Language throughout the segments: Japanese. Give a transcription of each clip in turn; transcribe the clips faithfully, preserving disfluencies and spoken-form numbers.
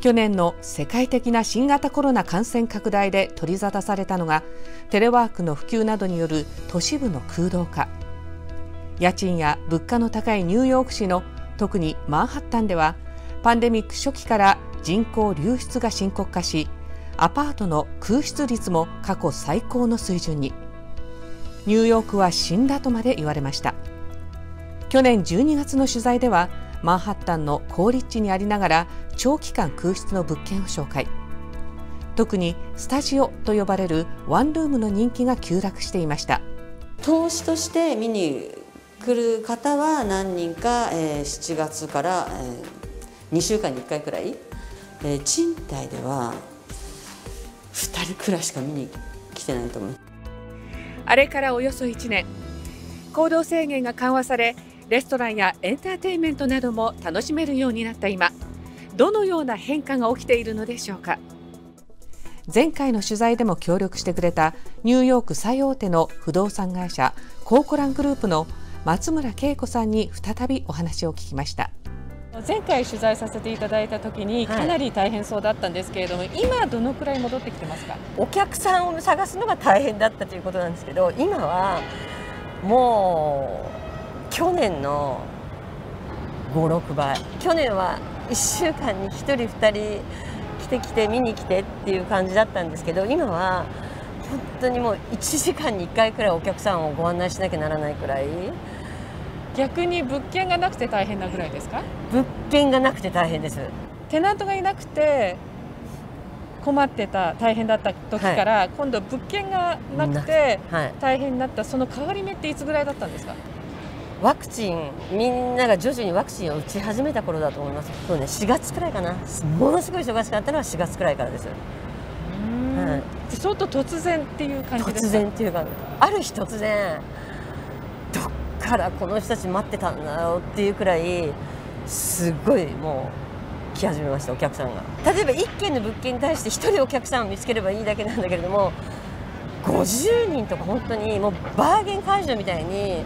去年の世界的な新型コロナ感染拡大で取り沙汰されたのがテレワークの普及などによる都市部の空洞化。家賃や物価の高いニューヨーク市の特にマンハッタンではパンデミック初期から人口流出が深刻化し、アパートの空室率も過去最高の水準に。ニューヨークは死んだとまで言われました。去年じゅうにがつの取材ではマンハッタンの好立地にありながら長期間空室の物件を紹介。特にスタジオと呼ばれるワンルームの人気が急落していました。投資として見に来る方は何人かしちがつからにしゅうかんにいっかいくらい、賃貸ではふたりくらいしか見に来てないと思う。あれからおよそいちねん、行動制限が緩和され、レストランやエンターテインメントなども楽しめるようになった今、どのような変化が起きているのでしょうか。前回の取材でも協力してくれたニューヨーク最大手の不動産会社コーコラングループの松村恵子さんに再びお話を聞きました。前回取材させていただいた時にかなり大変そうだったんですけれども、はい、今どのくらい戻ってきてますか。お客さんを探すのが大変だったということなんですけど、今はもう去年のご、ろくばい、去年はいっしゅうかんにひとりふたり来て来て見に来てっていう感じだったんですけど、今は本当にもういちじかんにいっかいくらいお客さんをご案内しなきゃならないくらい。逆に物件がなくて大変なぐらいですか。物件がなくて大変です。テナントがいなくて困ってた、大変だった時から、はい、今度物件がなくて大変になった、はい、その変わり目っていつぐらいだったんですか。ワクチン、みんなが徐々にワクチンを打ち始めた頃だと思います。そうね、しがつくらいかな。ものすごい忙しくなったのはしがつくらいからです。はい、相当突然っていう感じですか。突然っていうか、ある日突然どっからこの人たち待ってたんだろうっていうくらい、すごいもう来始めました、お客さんが。例えばいっけんの物件に対してひとりお客さんを見つければいいだけなんだけれども、ごじゅうにんとか本当にもうバーゲン会場みたいに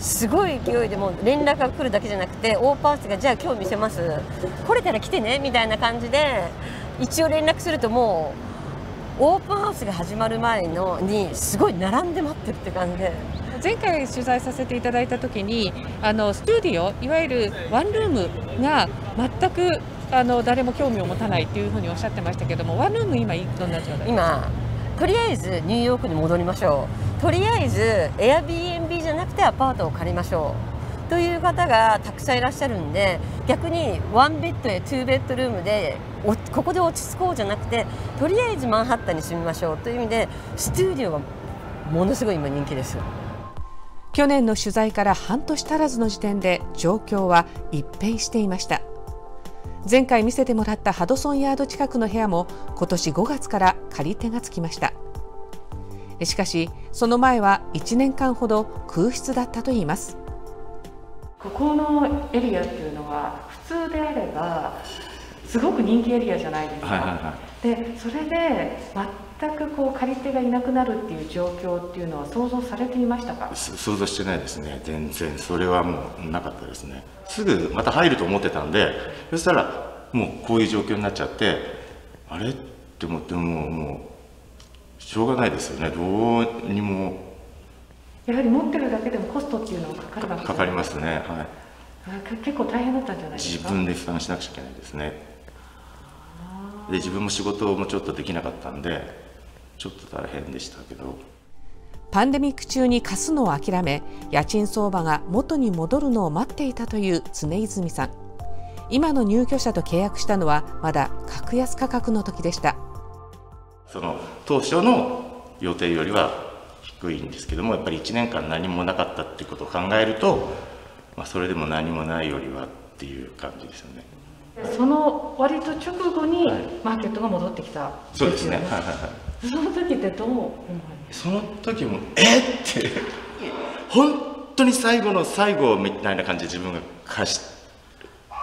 すごい勢いで、もう連絡が来るだけじゃなくて、オーパーツがじゃあ今日見せます、来れたら来てねみたいな感じで一応連絡すると、もうオープンハウスが始まる前のにすごい並んで待ってるって感じで。前回取材させていただいた時に、あのスタジオ、いわゆるワンルームが全くあの誰も興味を持たないっていうふうにおっしゃってましたけども、ワンルーム今どんな状態ですか。今とりあえずニューヨークに戻りましょう、とりあえず エアビーエヌビー じゃなくてアパートを借りましょうという方がたくさんいらっしゃるんで、逆にワンベッドやツーベッドルームでおここで落ち着こうじゃなくて、とりあえずマンハッタンに住みましょうという意味で、スタジオがものすごい今人気です。去年の取材から半年足らずの時点で状況は一変していました。前回見せてもらったハドソンヤード近くの部屋も今年ごがつから借り手がつきました。しかしその前はいちねんかんほど空室だったといいます。ここのエリアっていうのは普通であればすごく人気エリアじゃないですか。で、それで全くこう借り手がいなくなるっていう状況っていうのは想像されていましたか。想像してないですね、全然。それはもうなかったですね。すぐまた入ると思ってたんで、そしたらもうこういう状況になっちゃって、あれって思って、もうもうしょうがないですよね。どうにもやはり持ってるだけでもコストっていうのはかかるわけですか。かかりますね、はい。結構大変だったんじゃないですか。自分で負担しなくちゃいけないですね。で、自分も仕事もちょっとできなかったんで、ちょっと大変でしたけど。パンデミック中に貸すのを諦め、家賃相場が元に戻るのを待っていたという常泉さん。今の入居者と契約したのはまだ格安価格の時でした。その当初の予定よりは低いんですけども、やっぱりいちねんかん何もなかったっていうことを考えると、まあ、それでも何もないよりはっていう感じですよね。その割と直後にマーケットが戻ってきた、ね。はい、そうですね。はいはいはい。その時ってどう思われ？その時もえって本当に最後の最後みたいな感じで自分が貸し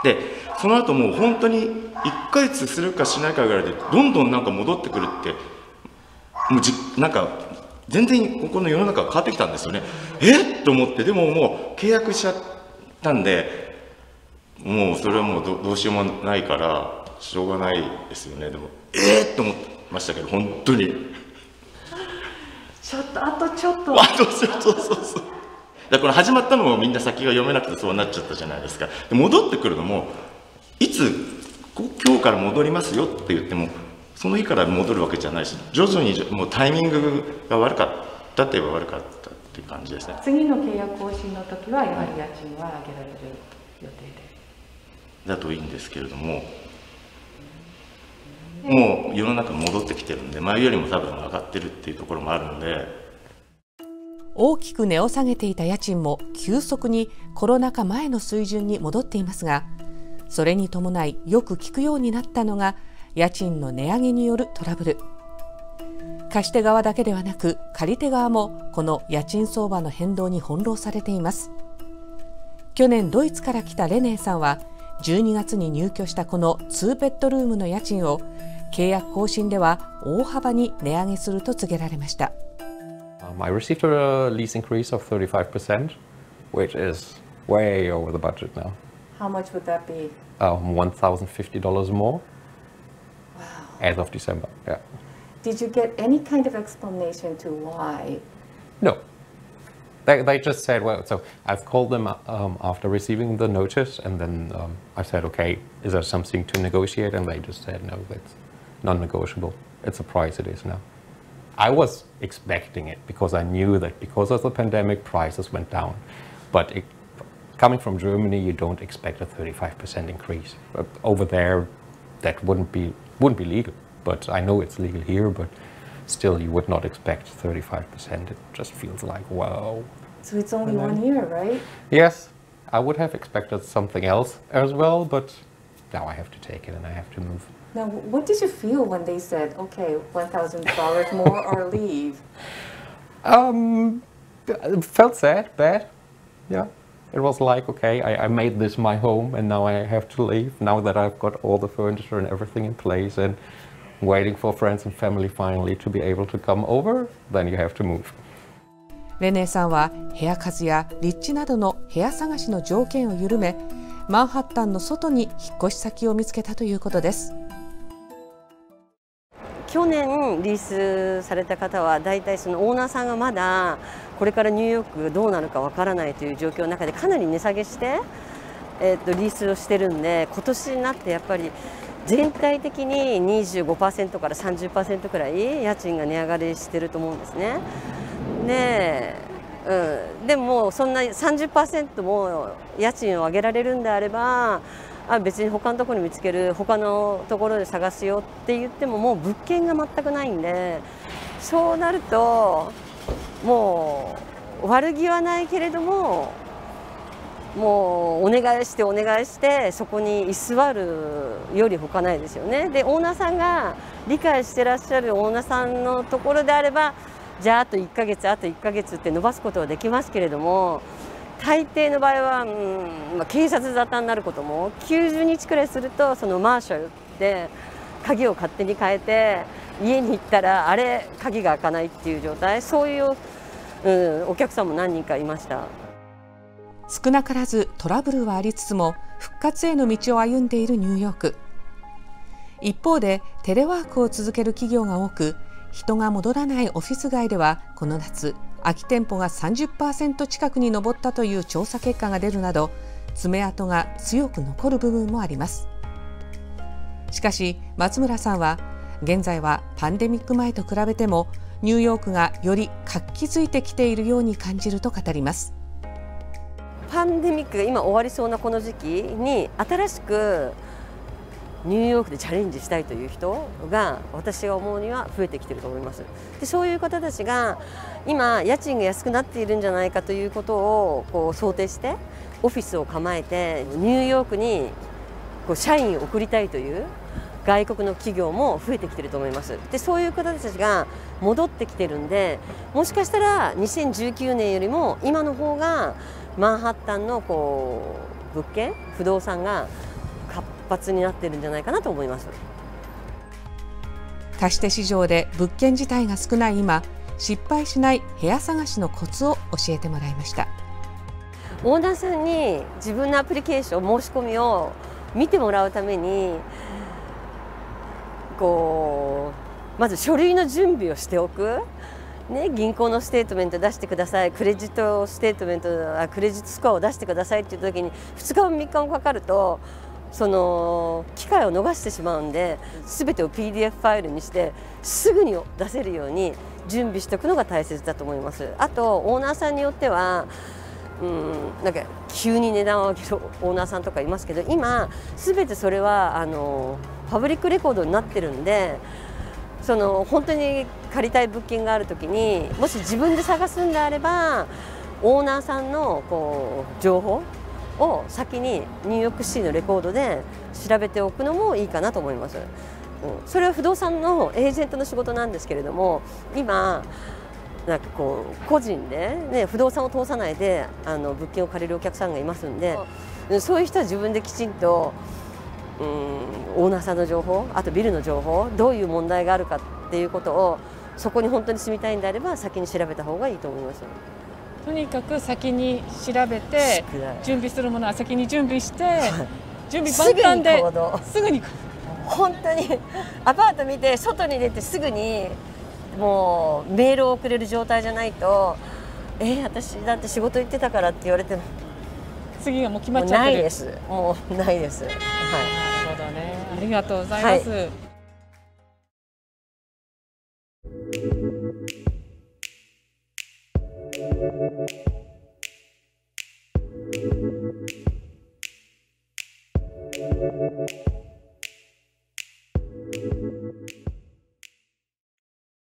て、その後もう本当にいっかげつするかしないかぐらいでどんどんなんか戻ってくるって、もうじなんか全然ここの世の中が変わってきたんですよね。えっと思って、でももう契約しちゃったんで。もうそれはもう ど, どうしようもないから、しょうがないですよね。でもえー、っと思いましたけど、本当にちょっとあとちょっとあとちょっとそうそうそう、だからこの始まったのもみんな先が読めなくてそうなっちゃったじゃないですか。で戻ってくるのもいつ今日から戻りますよって言ってもその日から戻るわけじゃないし、徐々にもうタイミングが悪かったといえば悪かったっていう感じですね。次の契約更新の時はやはり家賃は上げられる予定でだといいんですけれども、もう世の中戻ってきてるんで前よりも多分上がってるっていうところもあるので。大きく値を下げていた家賃も急速にコロナ禍前の水準に戻っていますが、それに伴いよく聞くようになったのが家賃の値上げによるトラブル。貸し手側だけではなく借り手側もこの家賃相場の変動に翻弄されています。去年ドイツから来たレネーさんはじゅうにがつに入居したこのツーベッドルームの家賃を契約更新では大幅に値上げすると告げられました。I received a lease increase of thirty-five percent, which is way over the budget now. How much would that be? Um, one thousand fifty dollars more. Wow. As of December, yeah. Did you get any kind of explanation to why? No. They, they just said, well, so I've called them um, after receiving the notice, and then um, I said, okay, is there something to negotiate? And they just said, no, that's non-negotiable. It's a price it is now.I was expecting it because I knew that because of the pandemic, prices went down. But it, coming from Germany, you don't expect a thirty-five percent increase. Over there, that wouldn't be, wouldn't be legal. But I know it's legal here, but still you would not expect thirty-five percent. It just feels like, wow. So it's only then, one year, right? Yes. I would have expected something else as well, but now I have to take it and I have to move.Now, what did you feel when they said, okay, one thousand dollars more or leave? Um, it felt sad, bad. Yeah. It was like, okay, I, I made this my home and now I have to leave. Now that I've got all the furniture and everything in place and waiting for friends and family finally to be able to come over, then you have to move. レネーさんは部屋数や立地などの部屋探しの条件を緩め、マンハッタンの外に引っ越し先を見つけたということです。去年リースされた方は大体そのオーナーさんがまだこれからニューヨークどうなるかわからないという状況の中でかなり値下げして、えー、とリースをしてるんで、今年になってやっぱり全体的に にじゅうごパーセント から さんじゅっパーセント くらい家賃が値上がりしてると思うんですね。で、うん、でもそんな さんじゅっパーセント も家賃を上げられるんであれば、あ、別に他のところに見つける、他のところで探すよって言ってももう物件が全くないんで、そうなるともう悪気はないけれども、もうお願いしてお願いしてそこに居座るより他ないですよね。でオーナーさんが理解してらっしゃるオーナーさんのところであれば、じゃああといっかげつあといっかげつって伸ばすことはできますけれども。大抵の場合は、うんまあ、警察沙汰になることもきゅうじゅうにちくらいすると、そのマーシャルで鍵を勝手に変えて家に行ったらあれ鍵が開かないっていう状態、そういう、うん、お客さんも何人かいました。少なからずトラブルはありつつも復活への道を歩んでいるニューヨーク。一方でテレワークを続ける企業が多く、人が戻らないオフィス街ではこの夏空き店舗が さんじゅっパーセント 近くに上ったという調査結果が出るなど、爪痕が強く残る部分もあります。しかし松村さんは現在はパンデミック前と比べてもニューヨークがより活気づいてきているように感じると語ります。パンデミックが今終わりそうなこの時期に新しくニューヨークでチャレンジしたいという人が私が思うには増えてきていると思います。でそういう方たちが今家賃が安くなっているんじゃないかということをこう想定してオフィスを構えてニューヨークにこう社員を送りたいという外国の企業も増えてきていると思います。でそういう方たちが戻ってきてるんで、もしかしたらにせんじゅうきゅうねんよりも今の方がマンハッタンのこう物件不動産が活発になっているんじゃないかなと思います。貸し手市場で物件自体が少ない今、失敗しない部屋探しのコツを教えてもらいました。オーナーさんに自分のアプリケーション申し込みを見てもらうために、こうまず書類の準備をしておく、ね、銀行のステートメント出してください、クレジットステートメントあクレジットスコアを出してくださいっていう時にふつかもみっかもかかるとその機会を逃してしまうんで、全てを ピーディーエフ ファイルにしてすぐに出せるように準備しておくのが大切だと思います。あとオーナーさんによってはうんなんか急に値段を上げるオーナーさんとかいますけど、今全てそれはあのパブリックレコードになってるんで、その本当に借りたい物件がある時にもし自分で探すんであればオーナーさんのこう情報を先にニューヨークシティのレコードで調べておくのもいいかなと思います。うん、それは不動産のエージェントの仕事なんですけれども、今なんかこう個人で、ね、不動産を通さないであの物件を借りるお客さんがいますんで、そういう人は自分できちんと、うん、オーナーさんの情報、あとビルの情報、どういう問題があるかっていうことを、そこに本当に住みたいんであれば先に調べた方がいいと思います。とにかく先に調べて、準備するものは先に準備して、準備万端ですぐに本当にアパート見て外に出てすぐにもうメールを送れる状態じゃないと、えー、私だって仕事行ってたからって言われても次がもう決まっちゃってる。ないです、もうないです。はい、なるほどね、ありがとうございます。はい。Thank you.